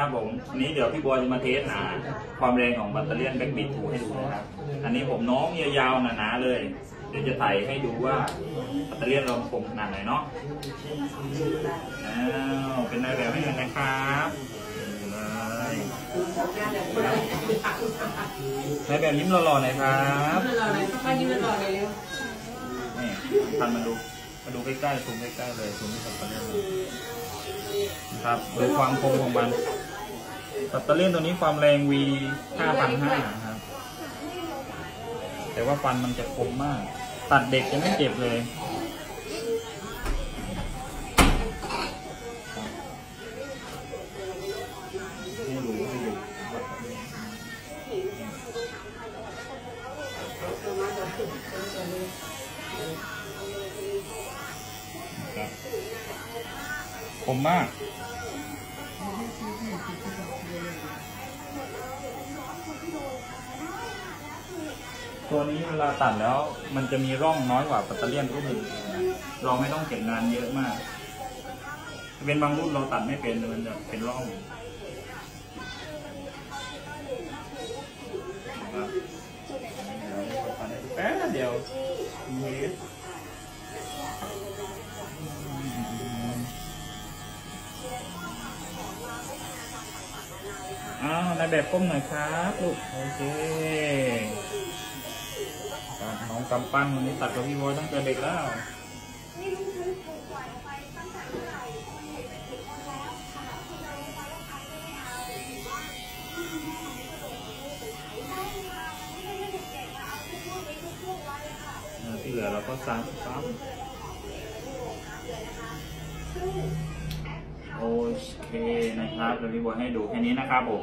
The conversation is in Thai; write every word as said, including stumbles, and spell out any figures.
ครับผมอันนี้เดี๋ยวพี่บอยจะมาเทสหาความแรงของแบตเตอรี่แบ็กบิดทูให้ดูนะครับอันนี้ผมน้องยาวๆหนาๆเลยเดี๋ยวจะไต่ให้ดูว่าแบตเตอรี่เราคมขนาดไหนเนาะอ้าวเป็นได้แล้วให้เลยนะครับในแบบยิ้มหล่อๆหน่อยครับหล่อๆหน่อยสักพักยิ้มหล่อๆเลยนี่ทันมาดูมาดูใกล้ๆซูมใกล้ๆเลยซูมที่แบตเตอรี่ครับดูความคมของมันแบตเตอรี่ตัวนี้ความแรง วี ห้าพันห้าร้อย นะครับแต่ว่าฟันมันจะคมมากตัดเด็กจะไม่เจ็บเลยให้ดูให้ดูคมมากตัวนี้เวลาตัดแล้วมันจะมีร่องน้อยกว่าแบตเตอรี่รุ่นอื่นเราไม่ต้องเก็บงานเยอะมากเป็นบางรุ่นเราตัดไม่เป็นมันจะเป็นร่องแป๊บเดียวอ้าวในแบบก้มหน่อยครับลูกโอเคน้องกำปั้นวันนี้ตัดกับพี่บอยตั้งแต่เด็กแล้วที่เหลือเราก็ซ้ำซ้ำโอเคนะครับเดี๋ยวพี่บอยให้ดูแค่นี้นะครับผม